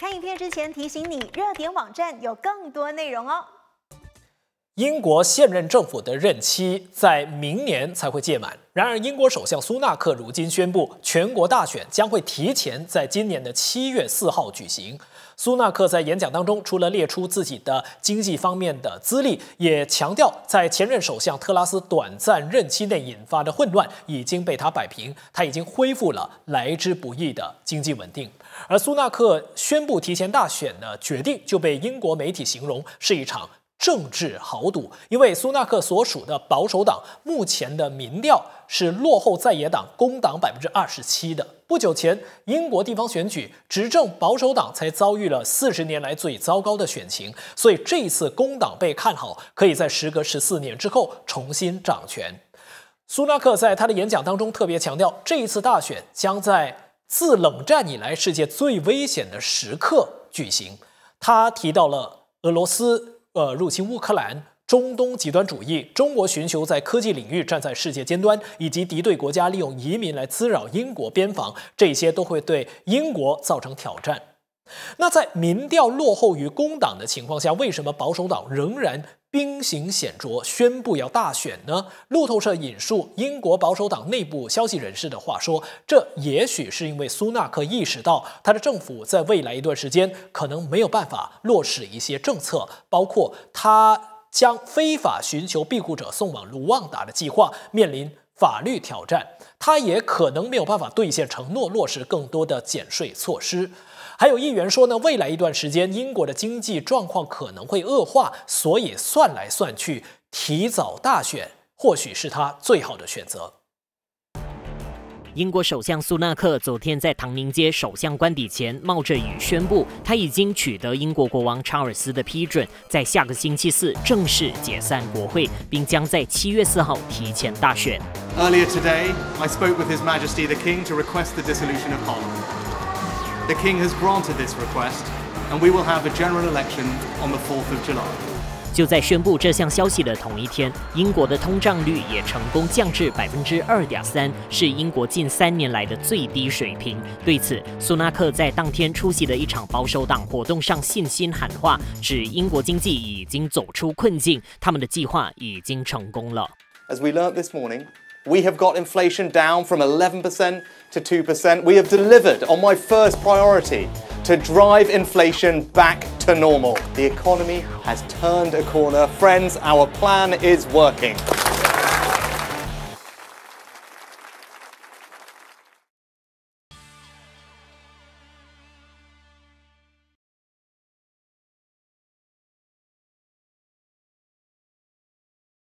看影片之前提醒你，热点网站有更多内容哦。英国现任政府的任期在明年才会届满，然而英国首相苏纳克如今宣布，全国大选将会提前在今年的7月4号举行。 苏纳克在演讲当中，除了列出自己的经济方面的资历，也强调在前任首相特拉斯短暂任期内引发的混乱已经被他摆平，他已经恢复了来之不易的经济稳定。而苏纳克宣布提前大选的决定，就被英国媒体形容是一场政治豪赌，因为苏纳克所属的保守党目前的民调是落后在野党工党27%的。 不久前，英国地方选举，执政保守党才遭遇了40年来最糟糕的选情，所以这一次工党被看好可以在时隔14年之后重新掌权。苏纳克在他的演讲当中特别强调，这一次大选将在自冷战以来世界最危险的时刻举行。他提到了俄罗斯入侵乌克兰。 中东极端主义、中国寻求在科技领域站在世界尖端，以及敌对国家利用移民来滋扰英国边防，这些都会对英国造成挑战。那在民调落后于工党的情况下，为什么保守党仍然兵行险着，宣布要大选呢？路透社引述英国保守党内部消息人士的话说，这也许是因为苏纳克意识到他的政府在未来一段时间可能没有办法落实一些政策，包括他。 将非法寻求庇护者送往卢旺达的计划面临法律挑战，他也可能没有办法兑现承诺，落实更多的减税措施。还有议员说呢，未来一段时间英国的经济状况可能会恶化，所以算来算去，提早大选或许是他最好的选择。 英国首相苏纳克昨天在唐宁街首相官邸前冒着雨宣布，他已经取得英国国王查尔斯的批准，在下个星期四正式解散国会，并将在7月4号提前大选。Earlier today, I spoke with His Majesty the King to request the dissolution of Parliament. The King has granted this request, and we will have a general election on the 4th of July. 就在宣布这项消息的同一天，英国的通胀率也成功降至2.3%，是英国近3年来的最低水平。对此，苏纳克在当天出席的一场保守党活动上信心喊话，指英国经济已经走出困境，他们的计划已经成功了。As we learnt this morning, we have got inflation down from 11% to 2%. We have delivered on my first priority. To drive inflation back to normal. The economy has turned a corner. Friends, our plan is working.